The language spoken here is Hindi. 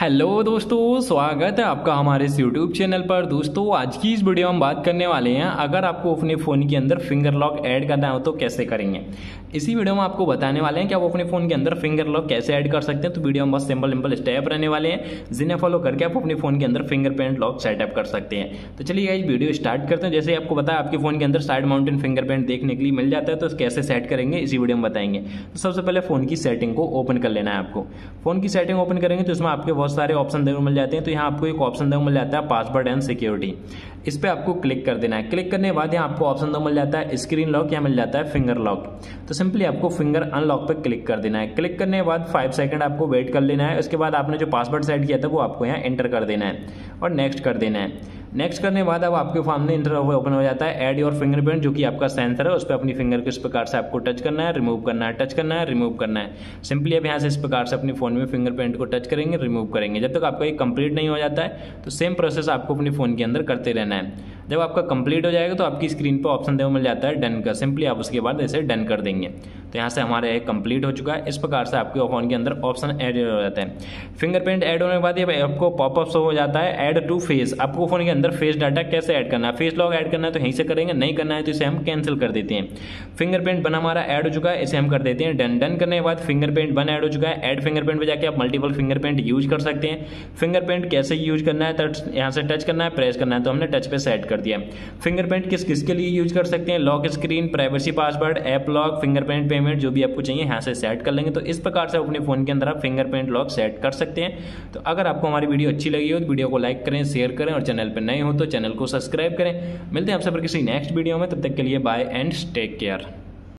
हेलो दोस्तों, स्वागत है आपका हमारे इस यूट्यूब चैनल पर। दोस्तों आज की इस वीडियो में हम बात करने वाले हैं, अगर आपको अपने फ़ोन के अंदर फिंगर लॉक ऐड करना हो तो कैसे करेंगे। इसी वीडियो में आपको बताने वाले हैं कि आप अपने फ़ोन के अंदर फिंगर लॉक कैसे ऐड कर सकते हैं। तो वीडियो में बस सिंपल स्टेप रहने वाले हैं, जिन्हें फॉलो करके आप अपने फ़ोन के अंदर फिंगरप्रिंट लॉक सेटअप कर सकते हैं। तो चलिए गाइस वीडियो स्टार्ट करते हैं। जैसे आपको बताया आपके फ़ोन के अंदर साइड माउंटेड फिंगरप्रिंट देखने के लिए मिल जाता है, तो कैसे सेट करेंगे इसी वीडियो में बताएंगे। तो सबसे पहले फ़ोन की सेटिंग को ओपन कर लेना है। आपको फ़ोन की सेटिंग ओपन करेंगे तो इसमें आपके सारे ऑप्शन देखने को मिल जाते हैं। तो यहाँ आपको एक ऑप्शन देखने को मिल जाता है पासवर्ड एंड सिक्योरिटी, इस पे आपको क्लिक कर देना है। क्लिक करने के बाद यहाँ आपको ऑप्शन देखने को मिल जाता है स्क्रीन लॉक, यहाँ मिल जाता है फिंगर लॉक। तो सिंपली आपको फिंगर अनलॉक पे क्लिक कर देना है। क्लिक करने के बाद 5 सेकंड आपको वेट कर लेना है। उसके बाद आपने जो पासवर्ड सेट किया था वो आपको यहाँ एंटर कर देना है और नेक्स्ट कर देना है। नेक्स्ट करने के बाद अब आपके सामने इंटरव्यू ओपन हो जाता है। ऐड योर फिंगरप्रिंट, जो कि आपका सेंसर है, उस पर अपनी फिंगर को इस प्रकार से आपको टच करना है, रिमूव करना है, टच करना है, रिमूव करना है। सिंपली अब यहाँ से इस प्रकार से अपने फ़ोन में फिंगरप्रिंट को टच करेंगे, रिमूव करेंगे। जब तक आपका ये कंप्लीट नहीं हो जाता है तो सेम प्रोसेस आपको अपने फ़ोन के अंदर करते रहना है। जब आपका कंप्लीट हो जाएगा तो आपकी स्क्रीन पर ऑप्शन देखने को मिल जाता है डन का, सिंपली आप उसके बाद ऐसे डन कर देंगे। तो यहाँ से हमारा एक कंप्लीट हो चुका है। इस प्रकार से आपके फ़ोन के अंदर ऑप्शन ऐड हो जाता है। फिंगरप्रिंट ऐड होने के बाद ये आपको पॉपअप हो जाता है ऐड टू फेस। आपको फ़ोन के अंदर फेस डाटा कैसे ऐड करना है, फेस लॉक ऐड करना है तो यहीं से करेंगे, नहीं करना है तो इसे हम कैंसिल कर देते हैं। फिंगरप्रिंट बन हमारा ऐड हो चुका है, इसे हम कर देते हैं डन। डन करने के बाद फिंगरप्रिंट बन ऐड हो चुका है। ऐड फिंगरप्रिंट पे जाके आप मल्टीपल फिंगरप्रिंट यूज कर सकते हैं। फिंगरप्रिंट कैसे यूज करना है, तो यहाँ से टच करना है, प्रेस करना है, तो हमने टच पे सेट कर दिया। फिंगरप्रिंट किस किस के लिए यूज कर सकते हैं, lock screen, privacy password, app lock, fingerprint payment, जो भी आपको चाहिए यहाँ से सेट कर लेंगे। तो इस प्रकार से अपने फोन के अंदर आप फिंगरप्रिंट लॉक सेट कर सकते हैं। तो अगर आपको हमारी वीडियो अच्छी लगी हो तो वीडियो को लाइक करें, शेयर करें और चैनल पर नहीं हो तो चैनल को सब्सक्राइब करें। मिलते हैं आपसे पर किसी नेक्स्ट वीडियो में, तब तक के लिए बाय एंड टेक केयर।